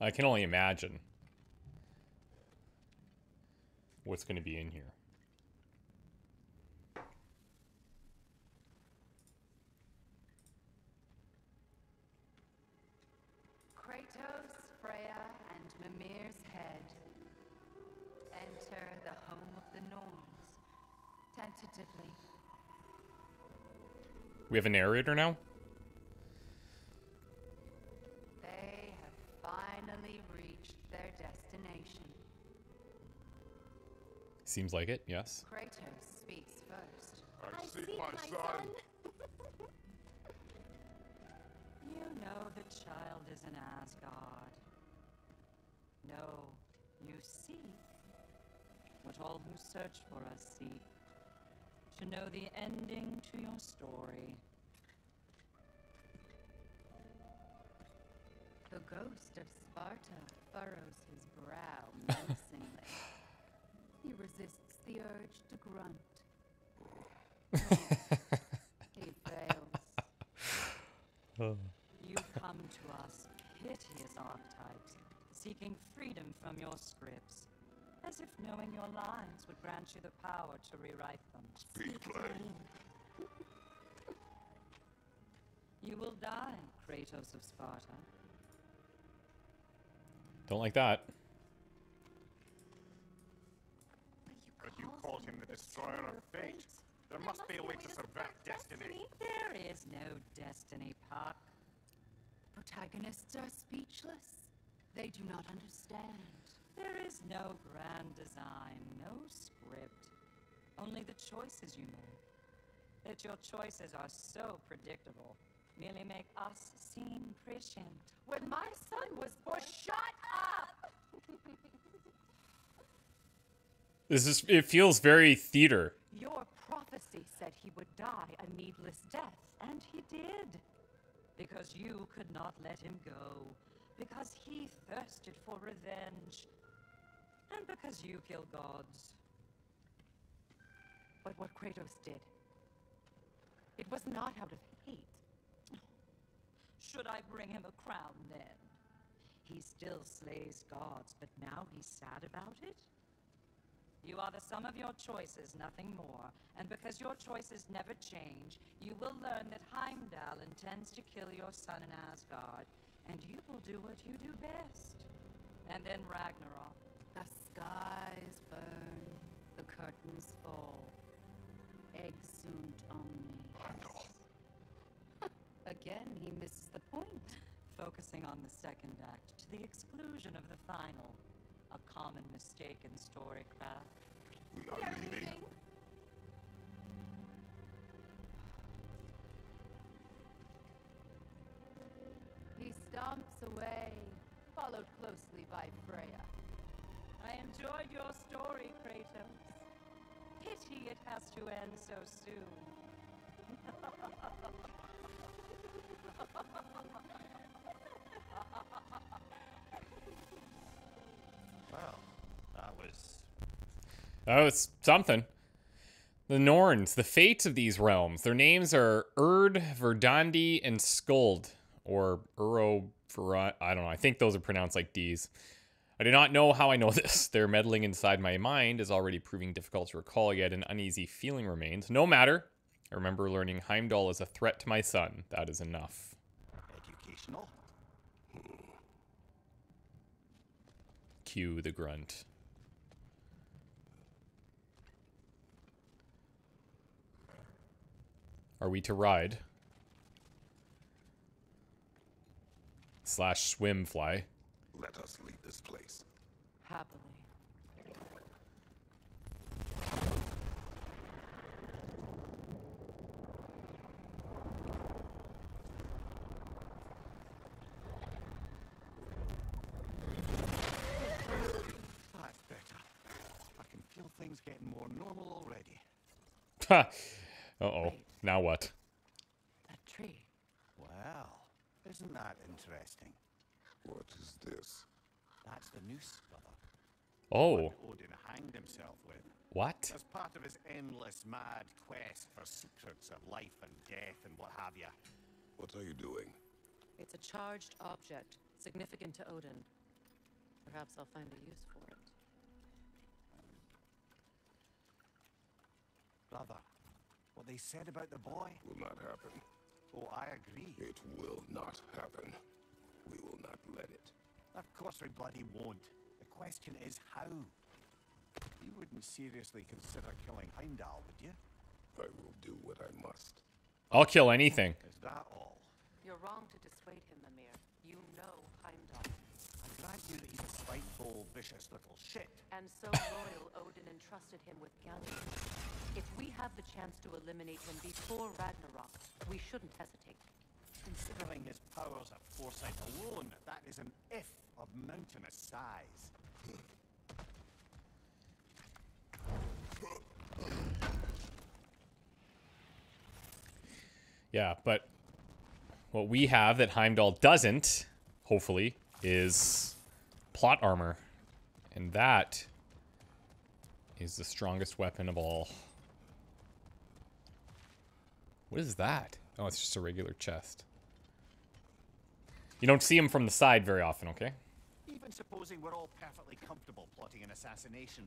I can only imagine what's going to be in here. Kratos, Freya, and Mimir's head. Enter the home of the Norns. Tentatively. We have a narrator now? They have finally reached their destination. Seems like it, yes. Kratos speaks first. I see my son. You know the child is in Asgard. No, you seek what all who search for us seek. To know the ending to your story. The ghost of Sparta furrows his brow menacingly. He resists the urge to grunt. He fails. Oh. You come to us, piteous archetypes, seeking freedom from your scripts. As if knowing your lines would grant you the power to rewrite them. Speak plain. You will die, Kratos of Sparta. Don't like that. But you called him the destroyer of fate. There must be a way to subvert destiny. There is no destiny, Puck. Protagonists are speechless. They do not understand. There is no grand design, no script, only the choices you make. That your choices are so predictable merely make us seem prescient. When my son was born, shut up! This is, it feels very theater. Your prophecy said he would die a needless death, and he did. Because you could not let him go. Because he thirsted for revenge. And because you kill gods. But what Kratos did, it was not out of hate. Should I bring him a crown then? He still slays gods, but now he's sad about it? You are the sum of your choices, nothing more. And because your choices never change, you will learn that Heimdall intends to kill your son in Asgard. And you will do what you do best. And then Ragnarok. The skies burn, the curtains fall. Exunt omni. Again, he misses the point, focusing on the second act to the exclusion of the final. A common mistake in storycraft. We are leaving. He stomps away, followed closely by Freya. I enjoyed your story, Kratos. Pity it has to end so soon. Wow, that was something. The Norns, the fates of these realms. Their names are Urd, Verdandi, and Skuld. Or Uro, I don't know. I think those are pronounced like D's. I do not know how I know this. Their meddling inside my mind is already proving difficult to recall, yet an uneasy feeling remains. No matter. I remember learning Heimdall is a threat to my son. That is enough. Educational. Cue the grunt. Are we to ride? / swim, fly. Let us leave this place. Happily. That's better. I can feel things getting more normal already. Ha! Uh-oh. Now what? A tree. Wow. Isn't that interesting? What is this? That's the noose, brother. Oh. Odin hanged himself with. What? As part of his endless mad quest for secrets of life and death and what have you. What are you doing? It's a charged object, significant to Odin. Perhaps I'll find a use for it. Brother, what they said about the boy... Will not happen. Oh, I agree. It will not happen. We will not let it. Of course we bloody won't. The question is how. You wouldn't seriously consider killing Heimdall, would you? I will do what I must. I'll kill anything. Is that all? You're wrong to dissuade him, Mimir. You know Heimdall. I'm glad you that he's a spiteful, vicious little shit. And so loyal, Odin entrusted him with Galliard. If we have the chance to eliminate him before Ragnarok, we shouldn't hesitate. Considering his powers of foresight alone, that is an if of mountainous size. Yeah, but what we have that Heimdall doesn't, hopefully, is plot armor. And that is the strongest weapon of all. What is that? Oh, it's just a regular chest. You don't see him from the side very often, okay? Even supposing we're all perfectly comfortable plotting an assassination,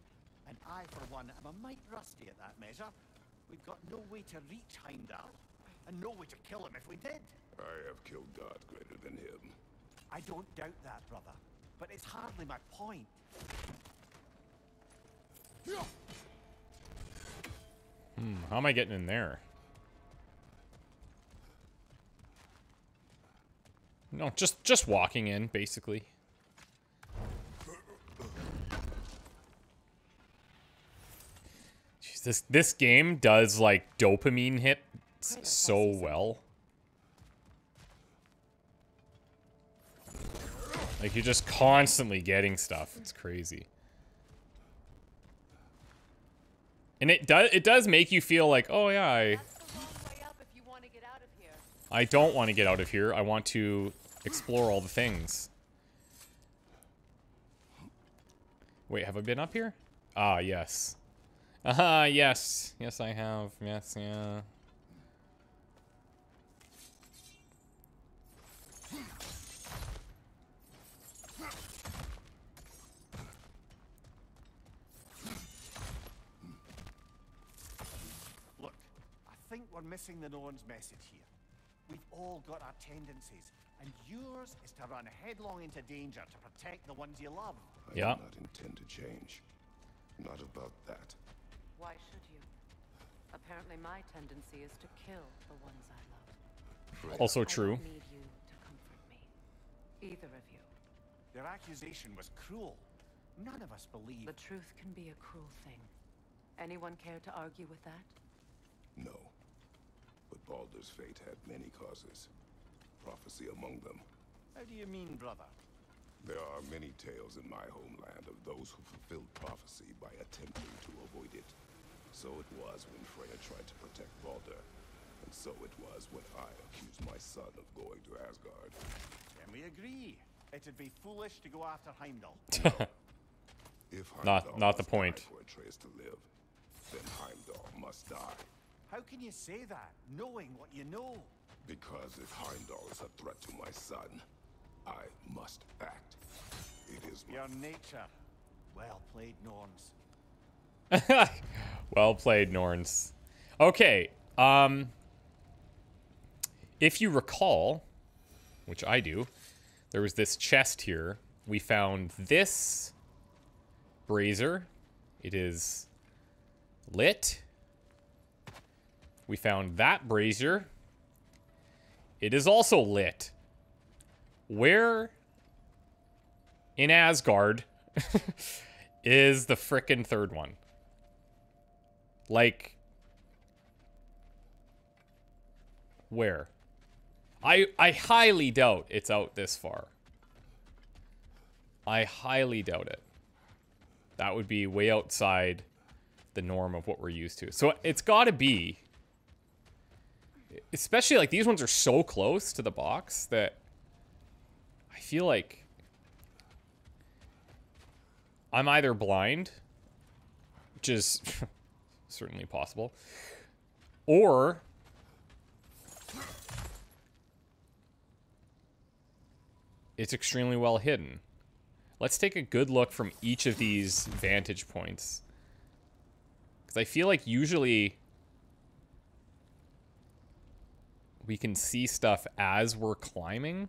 and I, for one, am a mite rusty at that measure, we've got no way to reach Heimdall. And no way to kill him if we did. I have killed God greater than him. I don't doubt that, brother. But it's hardly my point. How am I getting in there? No, just walking in, basically. Jeez, this game does, like, dopamine hit. So well. Like, you're just constantly getting stuff. It's crazy. And it does make you feel like, oh yeah, I don't want to get out of here. I want to explore all the things. Wait, have I been up here? Ah, yes. Aha, yes. Yes, I have. Yes, yeah. We're missing the Norns' message here. We've all got our tendencies, and yours is to run headlong into danger to protect the ones you love. I do not intend to change. Not about that. Why should you? Apparently my tendency is to kill the ones I love. Also true. I don't need you to comfort me. Either of you. Their accusation was cruel. None of us believe. The truth can be a cruel thing. Anyone care to argue with that? No. But Baldur's fate had many causes, prophecy among them. How do you mean, brother? There are many tales in my homeland of those who fulfilled prophecy by attempting to avoid it. So it was when Freya tried to protect Baldur, and so it was when I accused my son of going to Asgard. Can we agree? It'd be foolish to go after Heimdall. No. If Heimdall not the point. For Atreus to live, then Heimdall must die. How can you say that, knowing what you know? Because if Heimdall is a threat to my son, I must act. It is your nature. Well played, Norns. Well played, Norns. Okay. If you recall, which I do, there was this chest here. We found this brazier. It is lit. We found that brazier. It is also lit. Where in Asgard is the frickin' third one? Like, where? I highly doubt it's out this far. I highly doubt it. That would be way outside the norm of what we're used to. So it's gotta be... Especially, like, these ones are so close to the box that I feel like I'm either blind, which is certainly possible, or it's extremely well hidden. Let's take a good look from each of these vantage points. Because I feel like usually we can see stuff as we're climbing.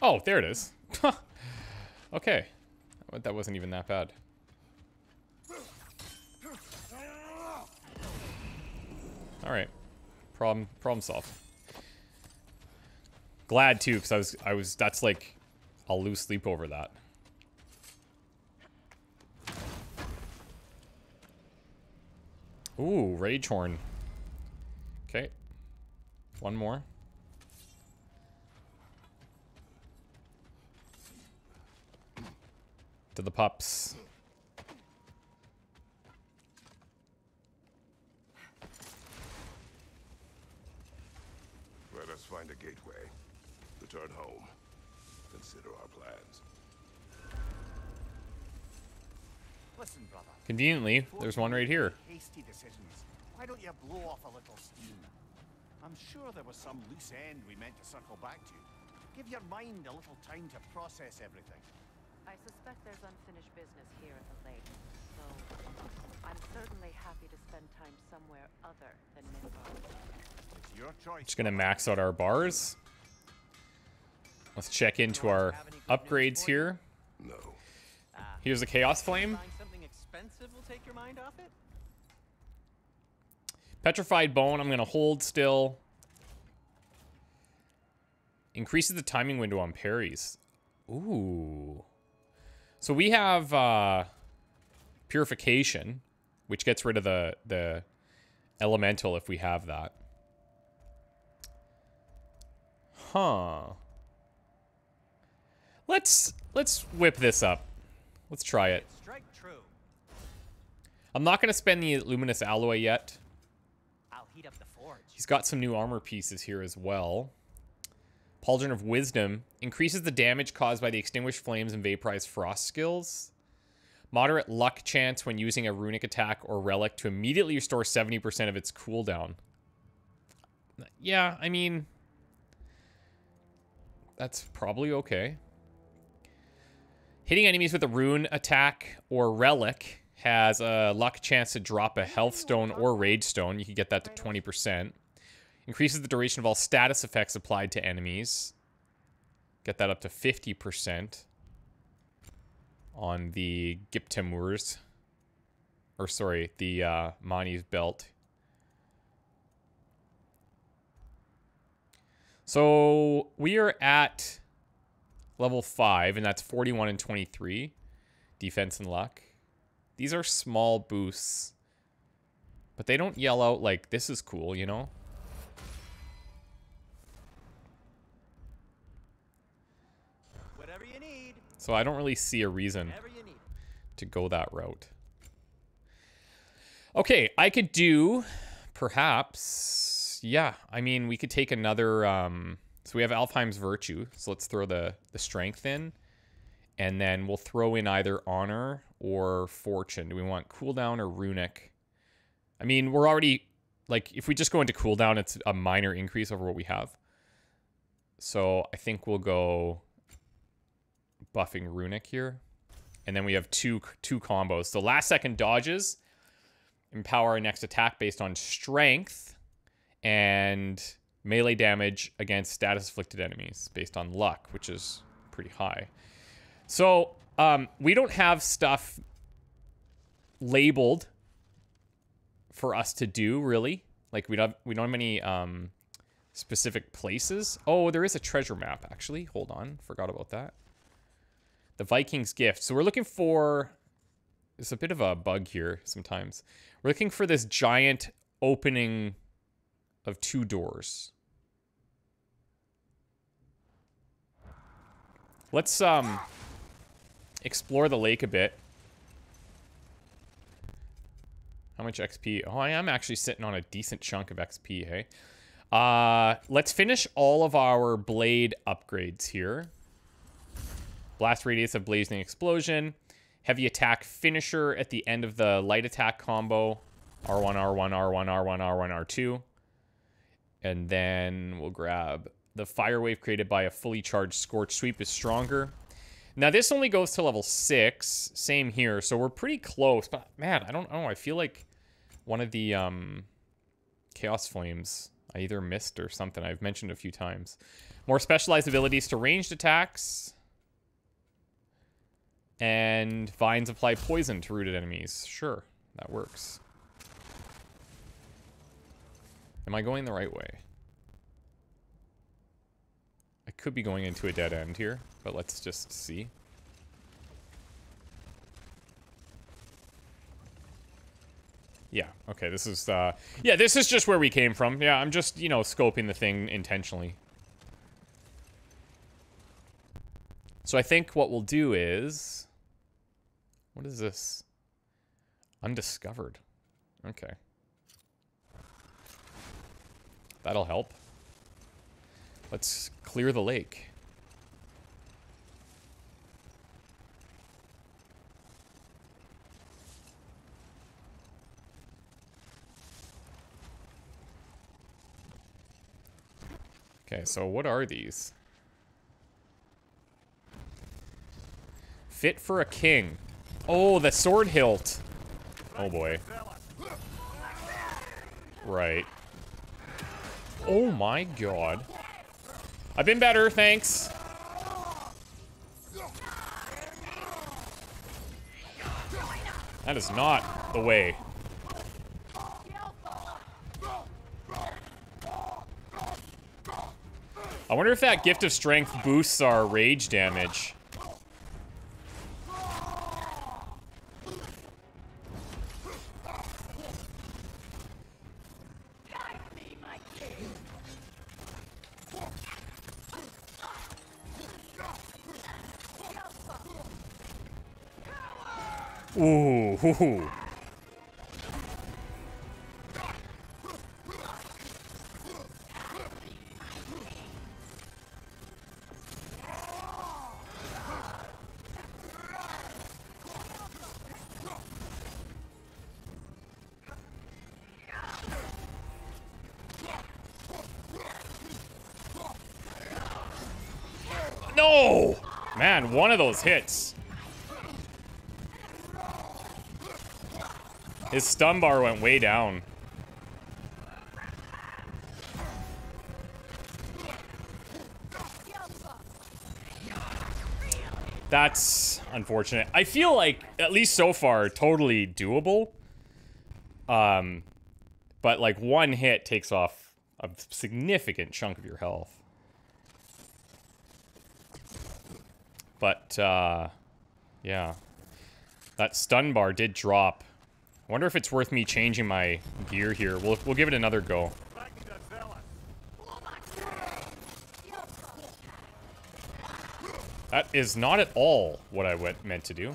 Oh, there it is. Okay. That wasn't even that bad. Alright. Problem solved. Glad too, because I was that's like I'll lose sleep over that. Ooh, Rage Horn. Okay. One more. To the pups. Let us find a gateway. Return home. Consider our plans. Listen, brother. Conveniently, there's one right here. Hasty decisions. Why don't you blow off a little steam? I'm sure there was some loose end we meant to circle back to. Give your mind a little time to process everything. I suspect there's unfinished business here at the lake, so I'm certainly happy to spend time somewhere other than Midgard. It's your choice. Just gonna max out our bars. Let's check into our upgrades here. No. Here's a Chaos Flame. Something expensive will take your mind off it. Petrified Bone. I'm gonna hold still. Increases the timing window on parries. Ooh. So we have Purification, which gets rid of the Elemental if we have that. Huh. Let's whip this up. Let's try it. Strike true. I'm not going to spend the Luminous Alloy yet. I'll heat up the forge. He's got some new armor pieces here as well. Pauldron of Wisdom increases the damage caused by the Extinguished Flames and Vaporized Frost skills. Moderate luck chance when using a runic attack or relic to immediately restore 70% of its cooldown. Yeah, I mean, that's probably okay. Hitting enemies with a rune attack or relic has a luck chance to drop a health stone or rage stone. You can get that to 20%. Increases the duration of all status effects applied to enemies. Get that up to 50% on the Giptimurs. Or sorry, the Mani's belt. So we are at level 5, and that's 41 and 23. Defense and luck. These are small boosts. But they don't yell out like, this is cool, you know? So I don't really see a reason to go that route. Okay, I could do, perhaps, yeah. I mean, we could take another, so we have Alfheim's Virtue. So let's throw the Strength in. And then we'll throw in either Honor or Fortune. Do we want Cooldown or Runic? I mean, we're already, like, if we just go into Cooldown, it's a minor increase over what we have. So I think we'll go buffing Runic here, and then we have two combos. So last second dodges empower our next attack based on strength, and melee damage against status afflicted enemies based on luck, which is pretty high. So we don't have stuff labeled for us to do, really. Like we don't have any specific places. Oh, there is a treasure map actually. Hold on, forgot about that. The Viking's gift. So we're looking for... There's a bit of a bug here sometimes. We're looking for this giant opening of 2 doors. Let's explore the lake a bit. How much XP? Oh, I am actually sitting on a decent chunk of XP, hey? Let's finish all of our blade upgrades here. Blast Radius of Blazing Explosion. Heavy Attack Finisher at the end of the Light Attack combo. R1, R1, R1, R1, R1, R2. And then we'll grab the fire wave created by a fully charged Scorch Sweep is stronger. Now this only goes to level 6. Same here, so we're pretty close. But man, I don't know. I feel like one of the Chaos Flames I either missed or something. I've mentioned a few times. More specialized abilities to ranged attacks. And vines apply poison to rooted enemies. Sure, that works. Am I going the right way? I could be going into a dead end here, but let's just see. Yeah, okay, this is, yeah, this is just where we came from. Yeah, I'm just, you know, scoping the thing intentionally. So I think what we'll do is... What is this? Undiscovered. Okay. That'll help. Let's clear the lake. Okay, so what are these? Fit for a king. Oh, the sword hilt. Oh boy. Right. Oh my god. I've been better, thanks. That is not the way. I wonder if that Gift of Strength boosts our rage damage. Ooh, hoo hoo. No! Man, one of those hits. His stun bar went way down. That's unfortunate. I feel like, at least so far, totally doable. But like one hit takes off a significant chunk of your health. But, yeah. That stun bar did drop. I wonder if it's worth me changing my gear here. We'll give it another go. That is not at all what I meant to do.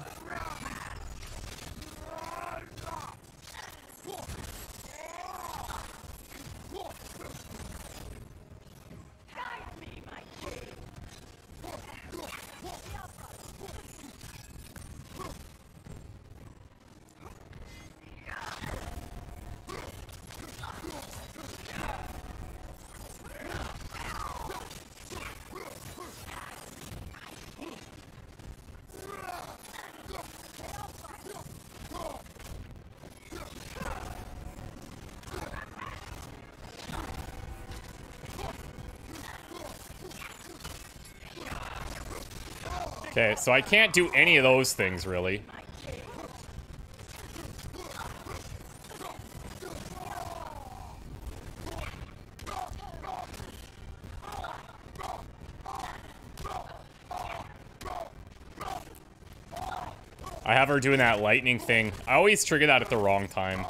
Okay, so I can't do any of those things, really. I have her doing that lightning thing. I always trigger that at the wrong time.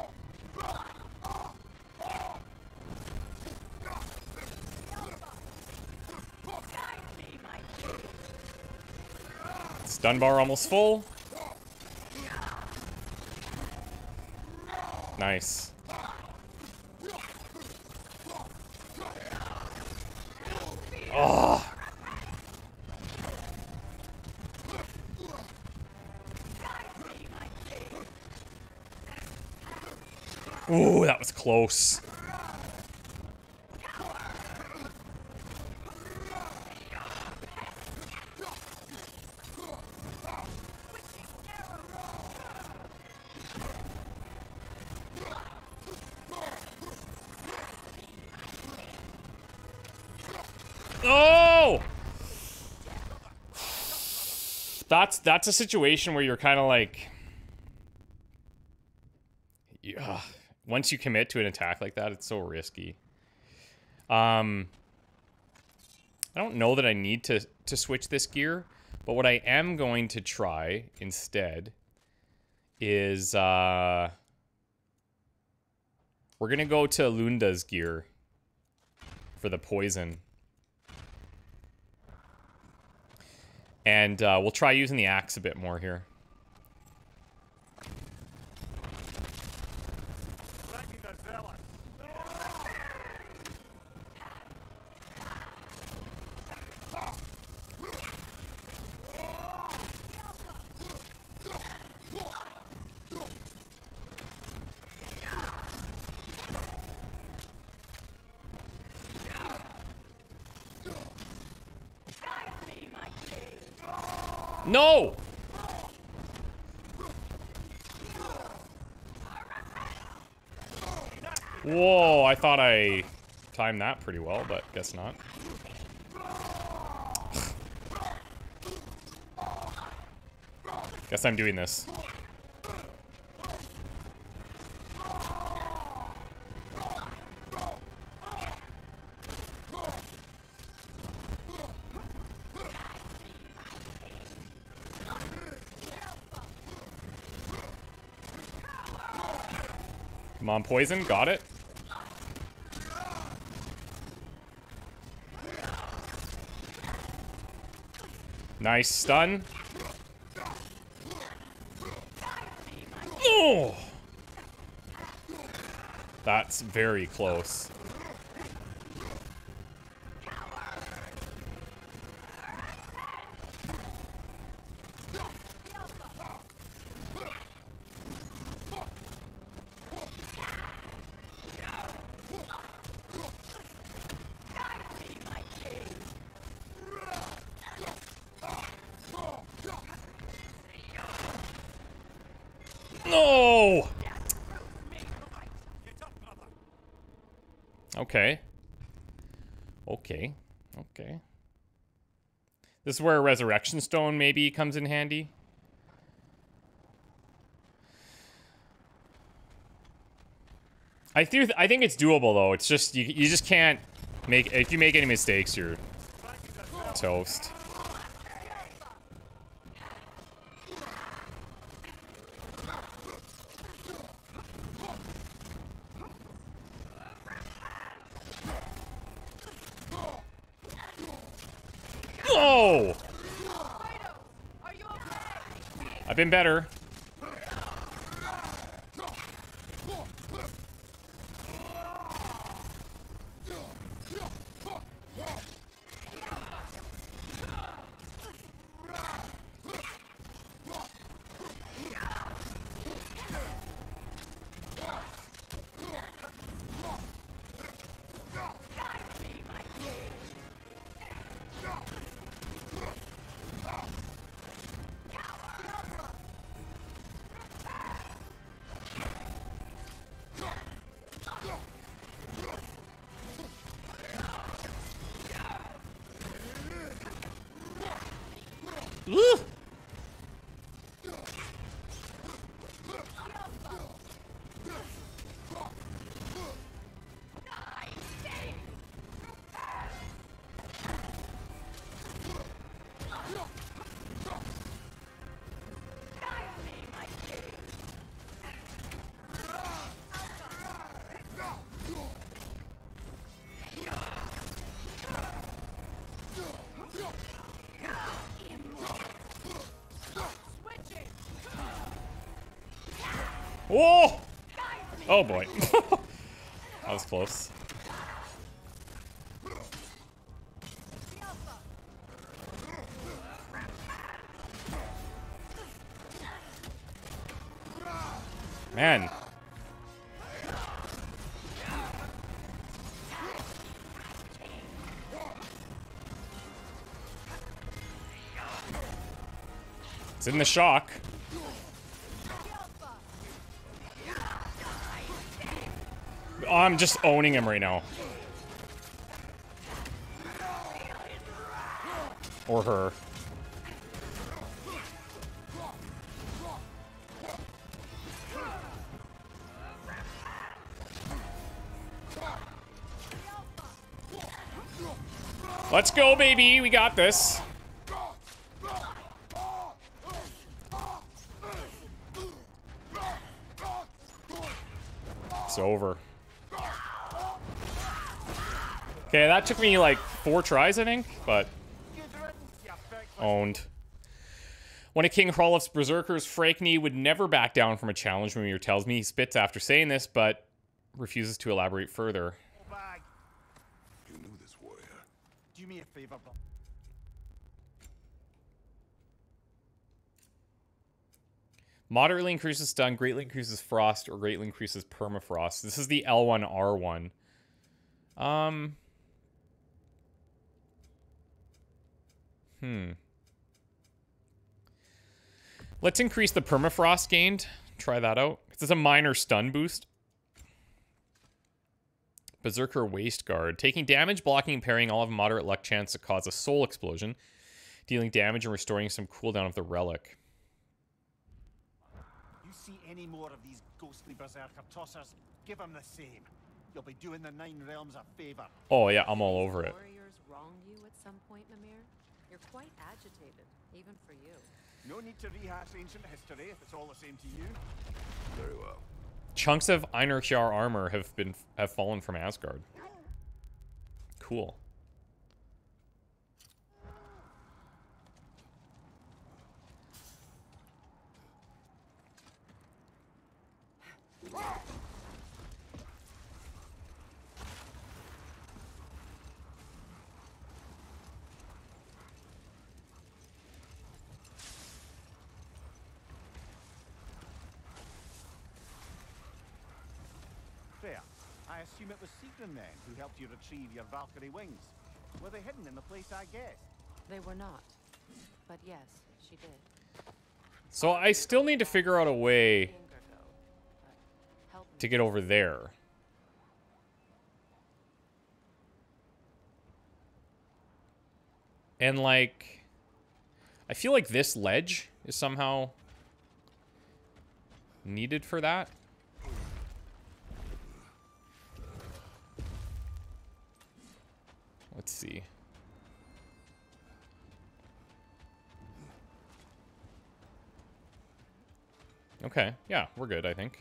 Stun bar almost full. Nice. Oh. Ooh, that was close. Oh! That's a situation where you're kind of like... Yeah. Once you commit to an attack like that, it's so risky. I don't know that I need to switch this gear, but what I am going to try instead is we're gonna go to Lunda's gear for the poison, and we'll try using the axe a bit more here. No! Whoa, I thought I timed that pretty well, but guess not. Guess I'm doing this. Come on, poison. Got it. Nice stun. Oh! That's very close. Okay. Okay. Okay. This is where a resurrection stone maybe comes in handy. I think it's doable though. It's just you just can't make, if you make any mistakes, you're toast. I've been better. Whoa! Oh boy. That was close. Man. It's in the shock. I'm just owning him right now. for her. Let's go, baby. We got this. It's over. Okay, that took me like 4 tries, I think, but owned. One of King Hrolof's Berserkers, Fraekni, would never back down from a challenge, Mimir tells me. He spits after saying this, but refuses to elaborate further. You knew this warrior. Do me a favor, Bob. Moderately increases stun, greatly increases frost, or greatly increases permafrost. This is the L1, R1. Let's increase the permafrost gained. Try that out. It's a minor stun boost. Berserker Wasteguard. Taking damage, blocking, and parrying all have moderate luck chance to cause a soul explosion, dealing damage and restoring some cooldown of the relic. You see any more of these ghostly berserker tossers? Give them the same. You'll be doing the 9 realms a favor. Oh yeah, I'm all over it. Warriors wronged you at some point, Mimir. You're quite agitated, even for you. No need to rehash ancient history if it's all the same to you. Very well. Chunks of Einherjar armor have fallen from Asgard. Cool. I assume it was Sigrun then who helped you retrieve your Valkyrie wings. Were they hidden in the place I guessed? They were not. But yes, she did. So I still need to figure out a way to get over there. And like, I feel like this ledge is somehow needed for that. Let's see. Okay, yeah, we're good, I think.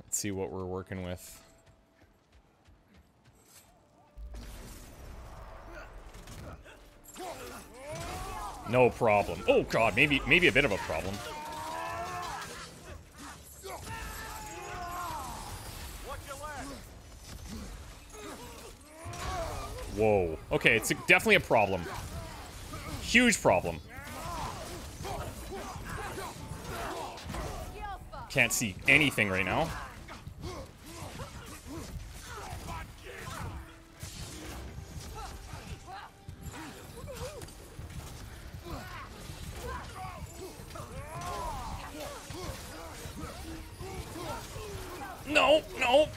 Let's see what we're working with. No problem. Oh god, maybe a bit of a problem. Whoa. Okay, it's definitely a problem. Huge problem. Can't see anything right now. No, no.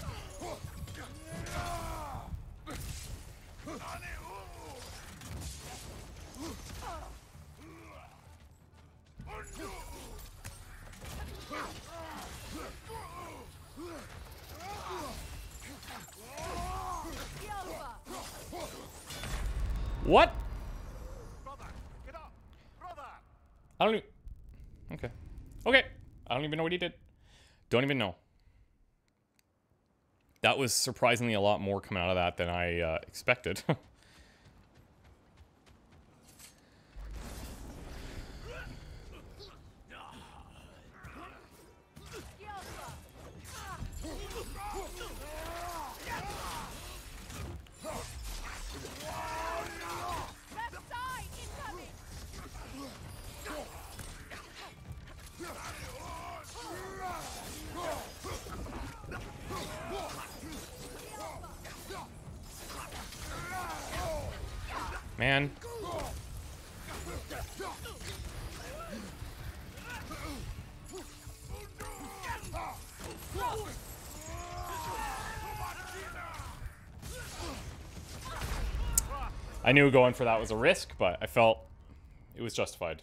What? I don't even... Okay. Okay. I don't even know what he did. Don't even know. That was surprisingly a lot more coming out of that than I expected. Man. I knew going for that was a risk, but I felt it was justified.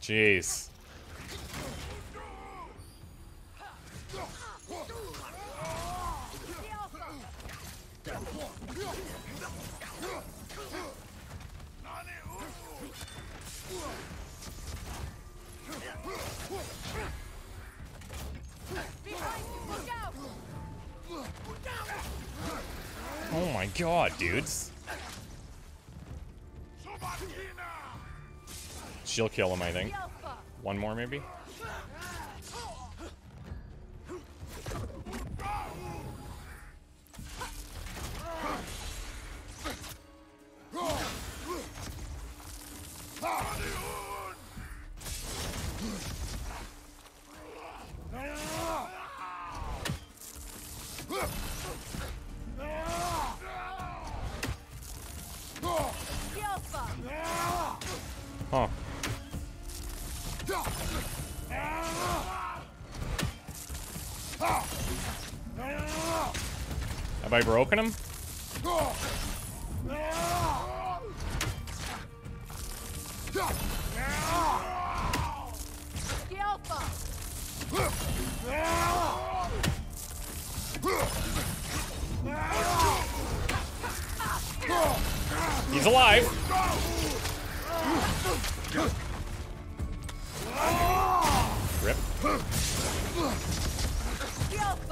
Jeez. Oh my god, dudes. She'll kill him, I think. One more, maybe? Huh. Have I broken him? He's alive. Rip.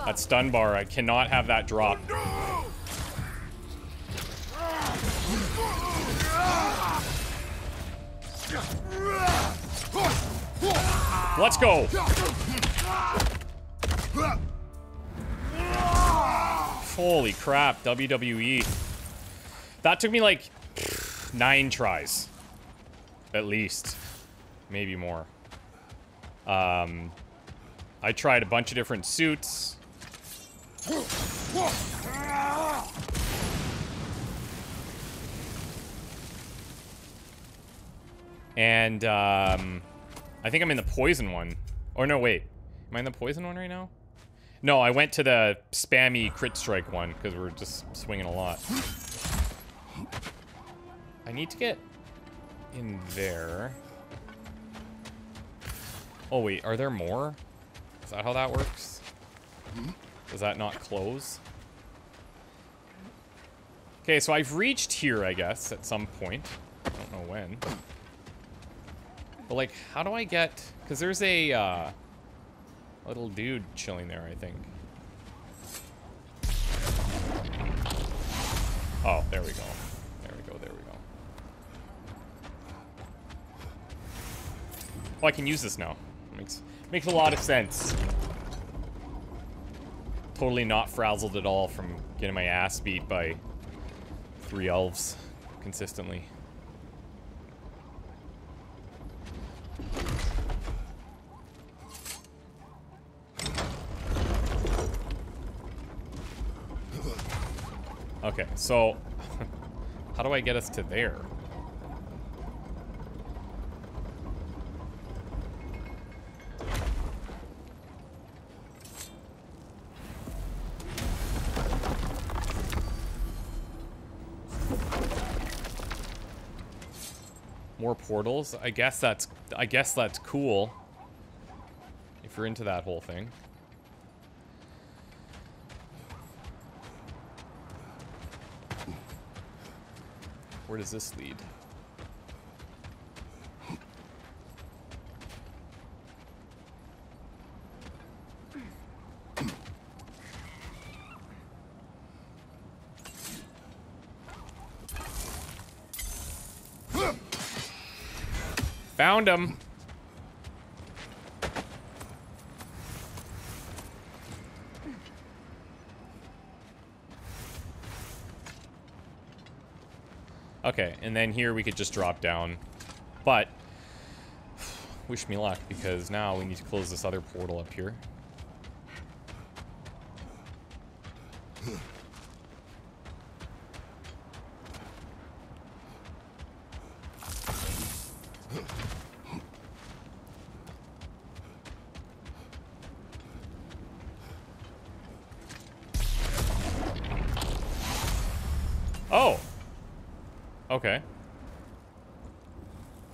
That stun bar, I cannot have that drop. Let's go. Holy crap, WWE. That took me like 9 tries. At least. Maybe more. I tried a bunch of different suits. And, I think I'm in the poison one. Or no, wait. Am I in the poison one right now? No, I went to the spammy crit strike one, because we're just swinging a lot. I need to get in there. Oh wait, are there more? Is that how that works? Does that not close? Okay, so I've reached here, I guess, at some point. I don't know when. But like, how do I get... Because there's a little dude chilling there, I think. Oh, there we go. Oh, I can use this now. Makes a lot of sense. Totally not frazzled at all from getting my ass beat by 3 elves consistently. Okay, so how do I get us to there? More portals. I guess that's cool. If you're into that whole thing. Where does this lead? Found him. Okay, and then here we could just drop down. But, wish me luck, because now we need to close this other portal up here. Oh. Okay.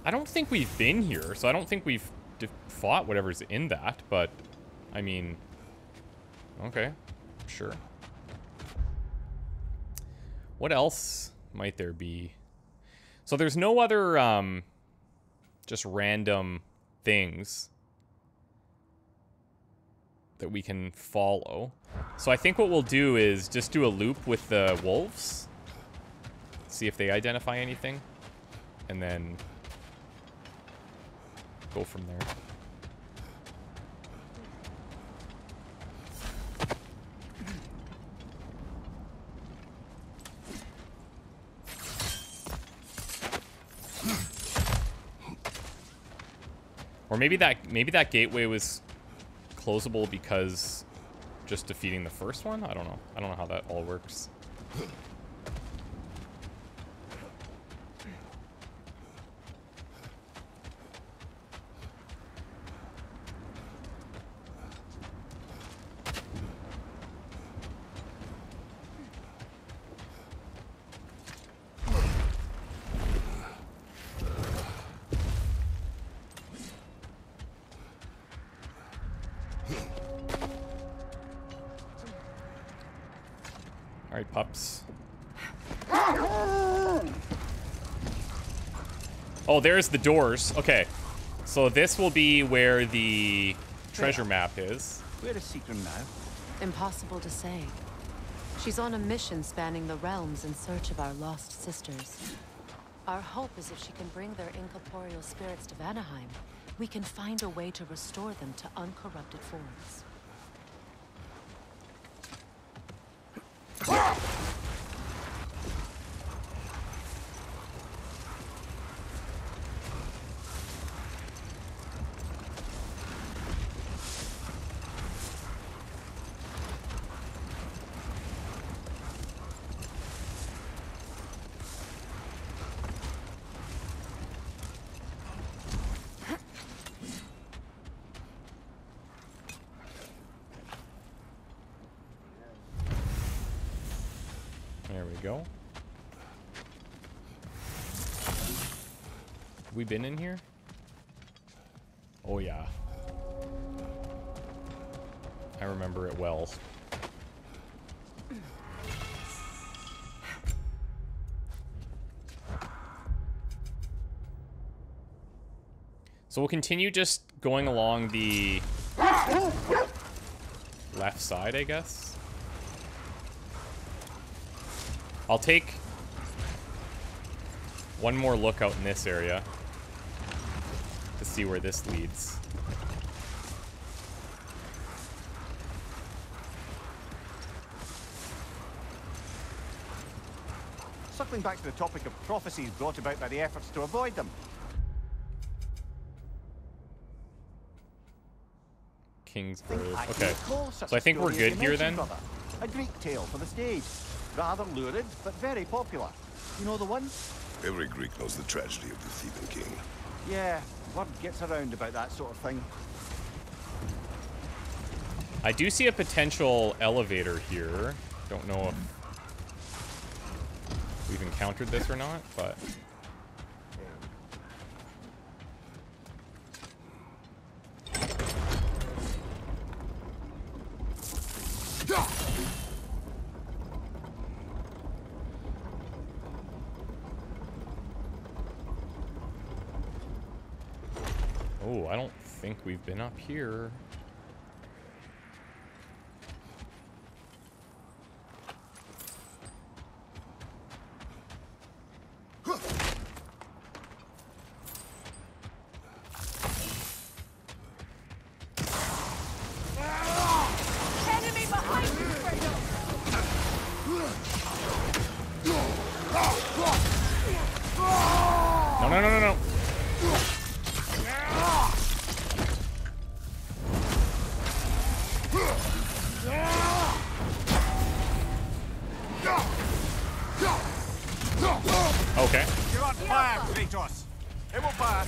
I don't think we've been here, so I don't think we've fought whatever's in that, but I mean, okay, sure. What else might there be? So there's no other just random things that we can follow. So I think what we'll do is just do a loop with the wolves. See if they identify anything, and then go from there. Or maybe that gateway was closable because just defeating the first one? I don't know. I don't know how that all works. Oh, there's the doors. Okay. So this will be where the treasure map is. Where is Sigrun now? Impossible to say. She's on a mission spanning the realms in search of our lost sisters. Our hope is if she can bring their incorporeal spirits to Vanaheim, we can find a way to restore them to uncorrupted forms. We been in here? Oh yeah. I remember it well. So we'll continue just going along the left side, I guess. I'll take one more look out in this area. See where this leads. Circling back to the topic of prophecies brought about by the efforts to avoid them. King's Bird. Okay. So I think we're good here then. A Greek tale for the stage. Rather lurid, but very popular. You know the one? Every Greek knows the tragedy of the Theban king. Yeah. Word gets around about that sort of thing. I do see a potential elevator here. Don't know if we've encountered this or not, but... We've been up here. Okay. You're on fire, Kratos. It will burn.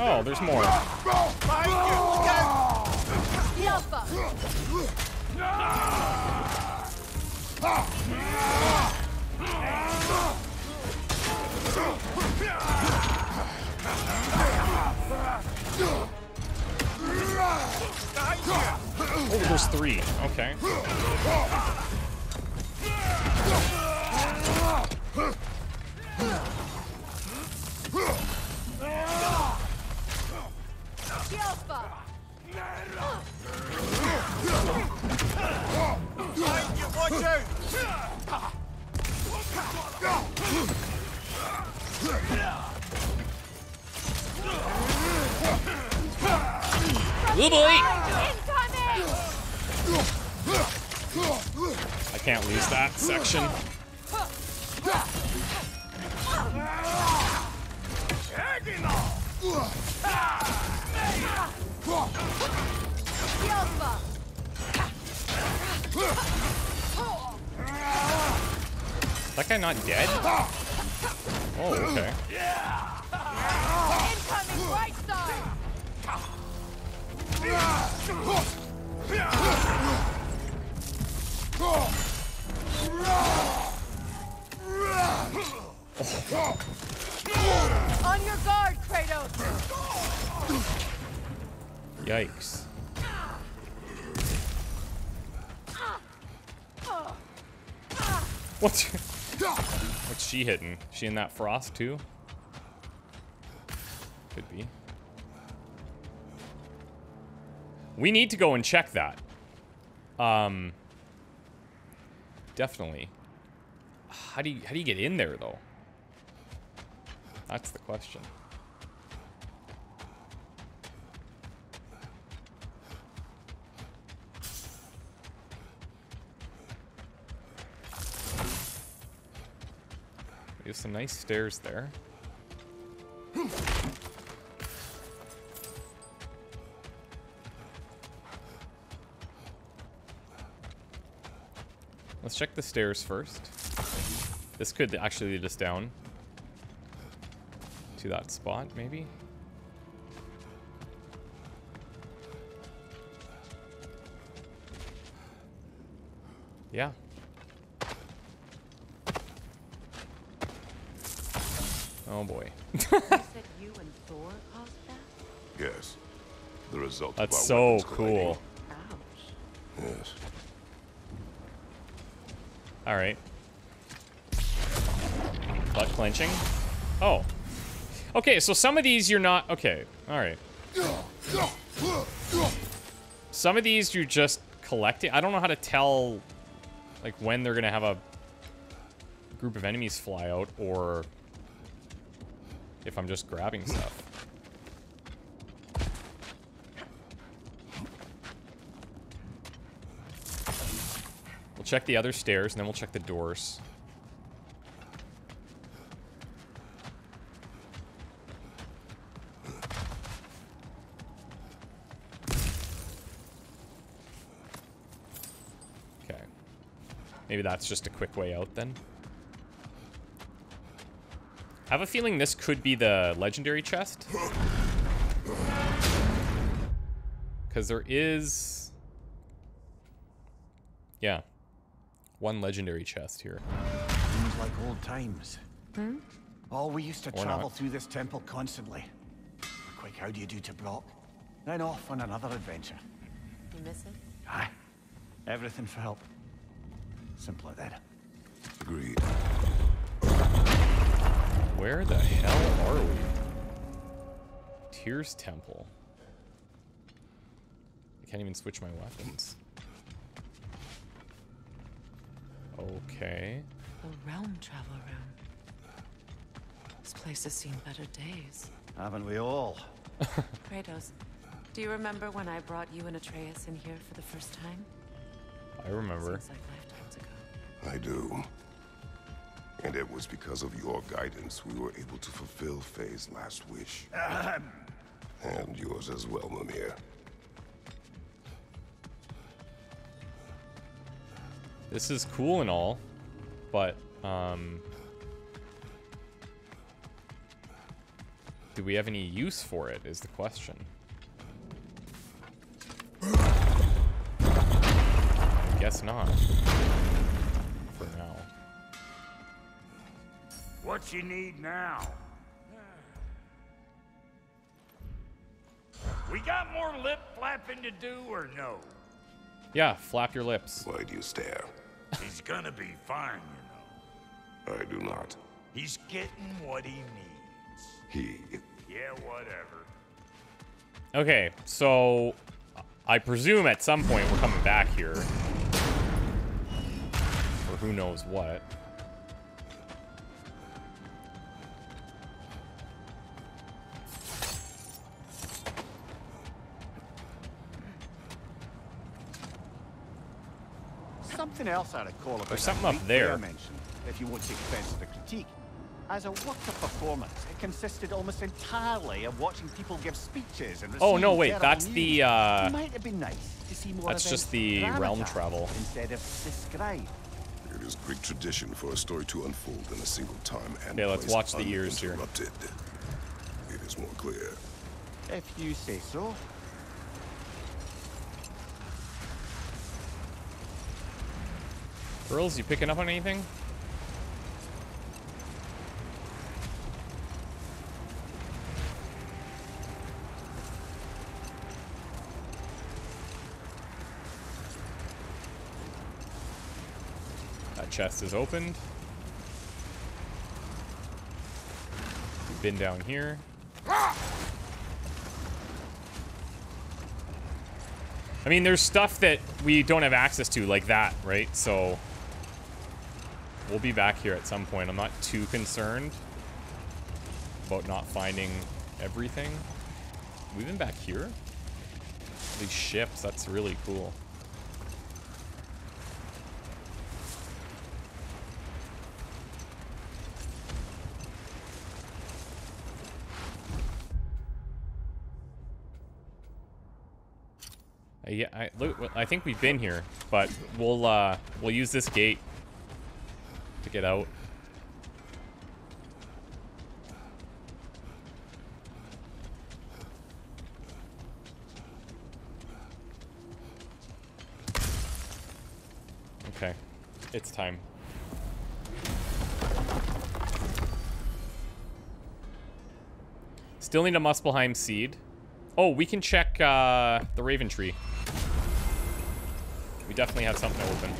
Oh, there's more. Oh, there's three. Okay. Oh boy! I can't lose that section. That guy not dead? Oh, okay. Incoming right side! On your guard, Kratos. Yikes. What's she hitting? She in that frost too? Could be. We need to go and check that. Definitely. How do you get in there though? That's the question. We have some nice stairs there. Let's check the stairs first. This could actually lead us down to that spot, maybe. Yeah. Oh boy. You said you and Thor caused that? Yes. The result. That's so cool. Ouch. Yes. All right. Butt clenching. Oh. Okay, so some of these you're not... Okay, all right. Some of these you're just collecting. I don't know how to tell, like, when they're going to have a group of enemies fly out or if I'm just grabbing stuff. Check the other stairs, and then we'll check the doors. Okay. Maybe that's just a quick way out, then. I have a feeling this could be the legendary chest. Because there is... Yeah. One legendary chest here. Seems like old times. Hmm? Oh, we used to travel through this temple constantly. A quick how do you do to Brock. Then off on another adventure. You miss it? Aye. Everything for help. Simpler then. Agreed. Where the hell are we? Tears Temple. I can't even switch my weapons. Okay. The realm travel room. This place has seen better days. Haven't we all? Kratos, do you remember when I brought you and Atreus in here for the first time? I remember. Seems like lifetimes ago. I do. And it was because of your guidance we were able to fulfill Faye's last wish. And yours as well, Mimir. This is cool and all, but, do we have any use for it, is the question. I guess not. For now. What you need now? We got more lip flapping to do or no? Yeah, flap your lips. Why do you stare? He's gonna be fine, you know. I do not. He's getting what he needs. Yeah, whatever. Okay, so I presume at some point we're coming back here. For who knows what. Else I'd call about. There's something up there. If you won't take offense to the critique, as a work of performance, it consisted almost entirely of watching people give speeches and. Oh no! Wait, that's the. Might have been nice to see more. That's just the realm travel. Instead of described. It is Greek tradition for a story to unfold in a single time and. Okay, let's watch the ears here. It is more clear. If you say so. Girls, you picking up on anything? That chest is opened. We've been down here. I mean, there's stuff that we don't have access to, like that, right? So... we'll be back here at some point. I'm not too concerned about not finding everything. We've been back here? These ships, that's really cool. Yeah, I think we've been here, but we'll use this gate. Get out. Okay, it's time. Still need a Muspelheim seed. Oh, we can check the Raven Tree. We definitely have something open.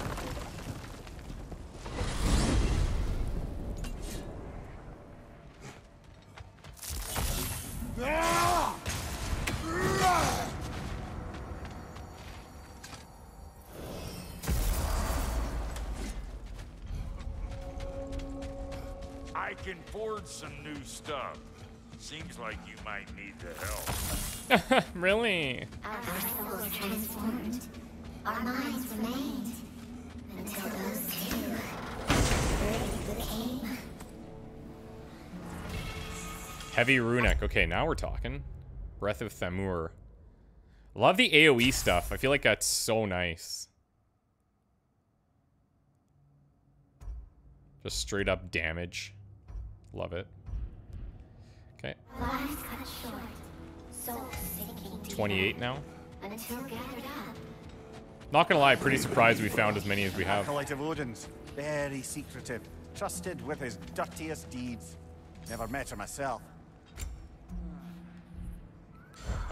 Stuff. Seems like you might need the help. Really? Our souls transformed. Our minds remained. Until those two became. Heavy runic. Okay, now we're talking. Breath of Thamur. Love the AoE stuff. I feel like that's so nice. Just straight up damage. Love it. Okay. 28 now. Not gonna lie, pretty surprised we found as many as we have. Collective Odin's very secretive, trusted with his dirtiest deeds. Never met her myself.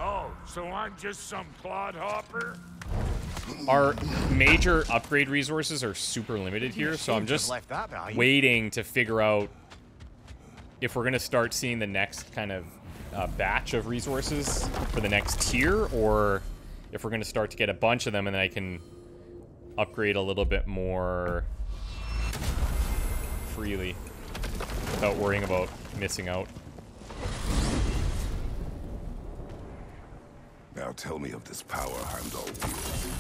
Oh, so I'm just some clodhopper? Our major upgrade resources are super limited here, so I'm just waiting to figure out if we're going to start seeing the next kind of batch of resources for the next tier, or if we're going to start to get a bunch of them and then I can upgrade a little bit more freely without worrying about missing out. Now tell me of this power Heimdall wields.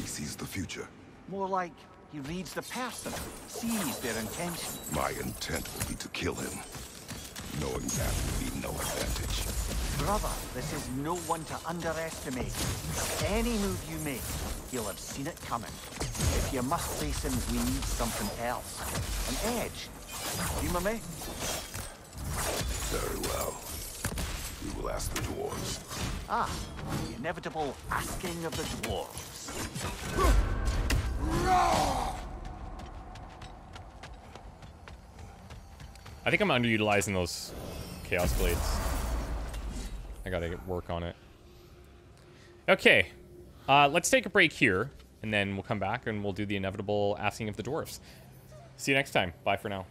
He sees the future. More like He reads the person, sees their intention. My intent will be to kill him. Knowing that will be no advantage. Brother, this is no one to underestimate. Any move you make, he'll have seen it coming. If you must face him, we need something else. An edge. Humor me? Very well. We will ask the dwarves. Ah, the inevitable asking of the dwarves. I think I'm underutilizing those Chaos Blades. I gotta work on it. Okay. Let's take a break here, and then we'll come back and we'll do the inevitable asking of the dwarves. See you next time. Bye for now.